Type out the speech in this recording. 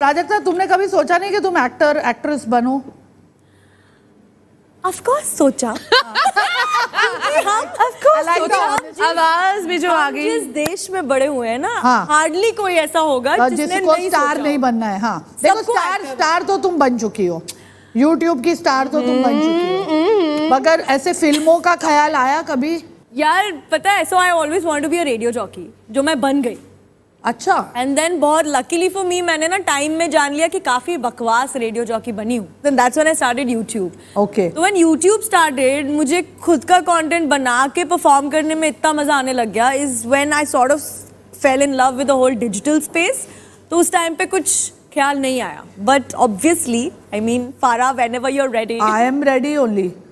प्राजक्ता, तुमने कभी सोचा नहीं कि तुम एक्टर एक्ट्रेस बनो? ऑफ कोर्स सोचा। आवाज भी जो आ गई, जिस देश में बड़े हुए हैं ना, हार्डली कोई ऐसा होगा जिसने नहीं स्टार नहीं बनना है। हाँ देखो, स्टार तो तुम बन चुकी हो, यूट्यूब की स्टार तो तुम बन चुकी हो, मगर ऐसे फिल्मों का ख्याल आया कभी? यार पता है, so I always want to be a radio jockey, जो मैं बन गई। अच्छा। एंड देन बहुत लकीली फॉर मी, मैंने ना टाइम में जान लिया कि काफी बकवास रेडियो जॉकी बनी हूँ। Then that's when I started YouTube. Okay. तो व्हेन यूट्यूब स्टार्टेड, मुझे खुद का कंटेंट बना के परफॉर्म करने में इतना मजा आने लग गया, is when I sort of fell in love with the whole digital space. तो उस टाइम पे कुछ ख्याल नहीं आया, but obviously I mean, Farah, whenever you are ready. I am ready only.